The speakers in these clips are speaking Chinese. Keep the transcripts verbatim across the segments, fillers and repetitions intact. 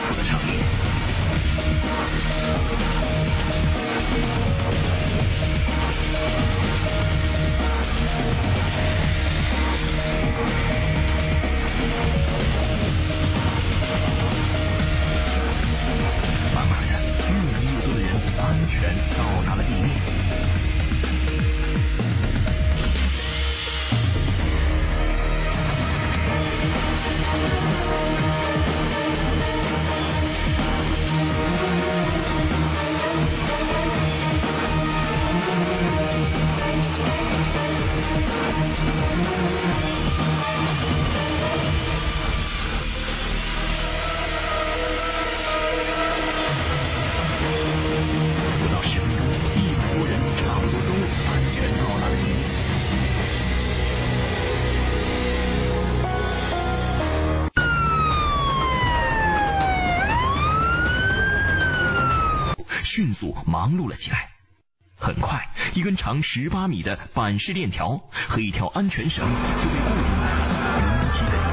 复的场面。慢慢的，越来越多的人安全到达了地面。 迅速忙碌了起来。很快，一根长十八米的板式链条和一条安全绳就被固定在了云梯的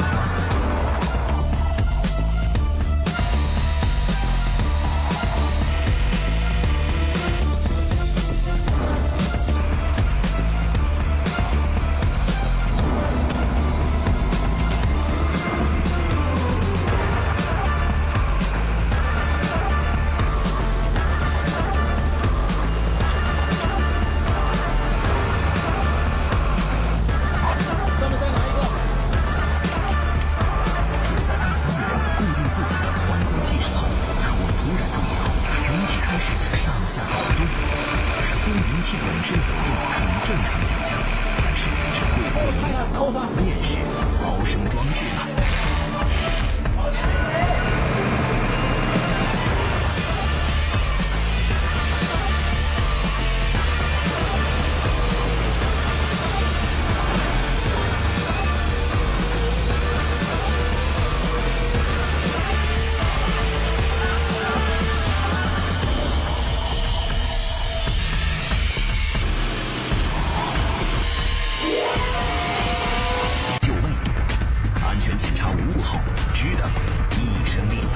顶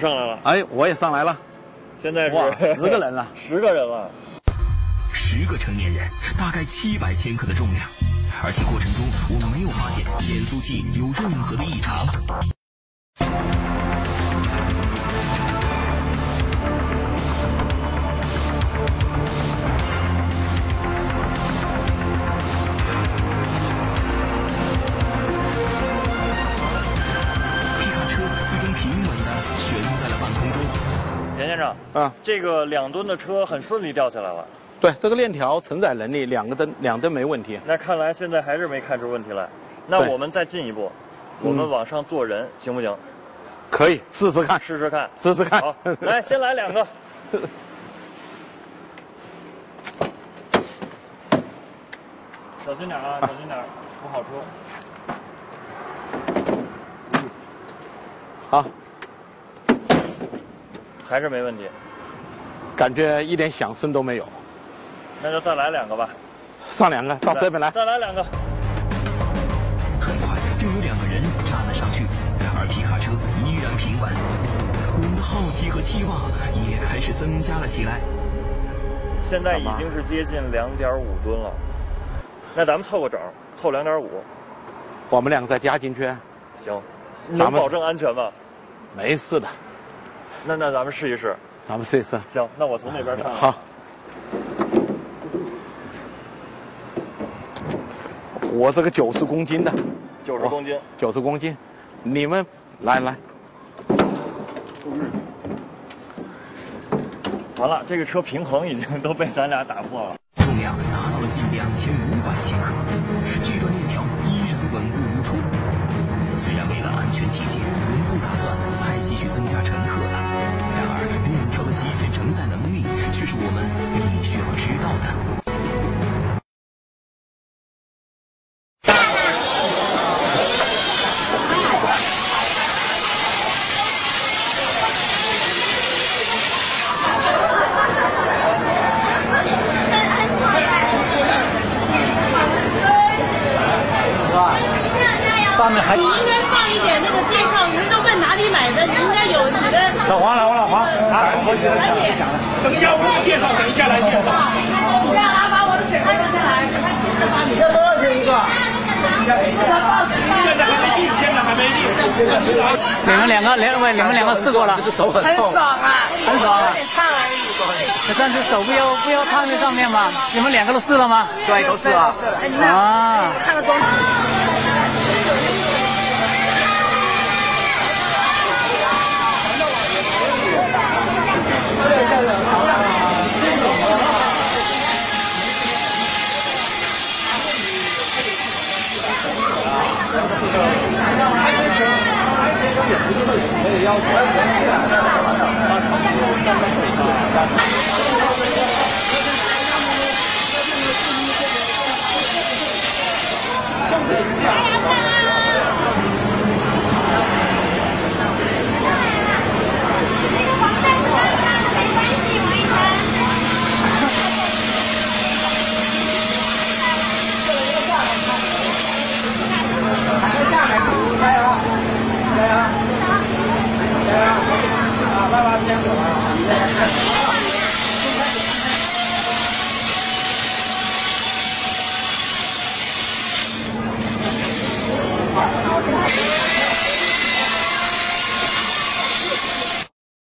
上来了，哎，我也上来了。现在是哇，十个人了，十个人了，十个成年人，大概七百千克的重量，而且过程中我们没有发现减速器有任何的异常。袁先生，啊，这个两吨的车很顺利吊起来了。对，这个链条承载能力两个吨两吨没问题。那看来现在还是没看出问题来。那我们再进一步，我们往上做人、嗯、行不行？可以试试看，试试看，试试看。好，来，先来两个。小心点啊，小心点，不好出。好，还是没问题，感觉一点响声都没有。那就再来两个吧，上两个到这边来，再来两个。很快又有两个人站了上去，而皮卡车依然平稳。我们的好奇和期望也开始增加了起来。现在已经是接近两点五吨了。 那咱们凑个整，凑两点五，我们两个再加进去。行，能保证安全吗？没事的。那那咱们试一试。咱们试一试。行，那我从那边上。好。我这个九十公斤的。九十公斤。九十公斤，你们来来。完了，这个车平衡已经都被咱俩打破了。 重量达到了近两千五百千克，这段链条依然稳固如初。虽然为了安全起见，我们不打算再继续增加乘客了，然而链条的极限承载能力却是我们必须要知道的。 你们两个，两位，你们两个试过了，手很痛，很爽啊，很爽啊，有点烫而已。但是手不要不要烫在上面嘛。你们两个都试了吗？对，都试了。啊，看个东西。也不是对你们的要求。